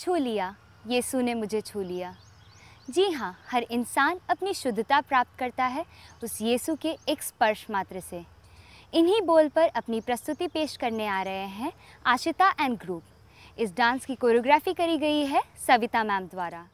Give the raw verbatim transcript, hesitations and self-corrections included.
छू लिया, यीशु ने मुझे छू लिया। जी हाँ, हर इंसान अपनी शुद्धता प्राप्त करता है उस यीशु के एक स्पर्श मात्र से। इन्हीं बोल पर अपनी प्रस्तुति पेश करने आ रहे हैं आशिता एंड ग्रुप। इस डांस की कोरियोग्राफी करी गई है सविता मैम द्वारा।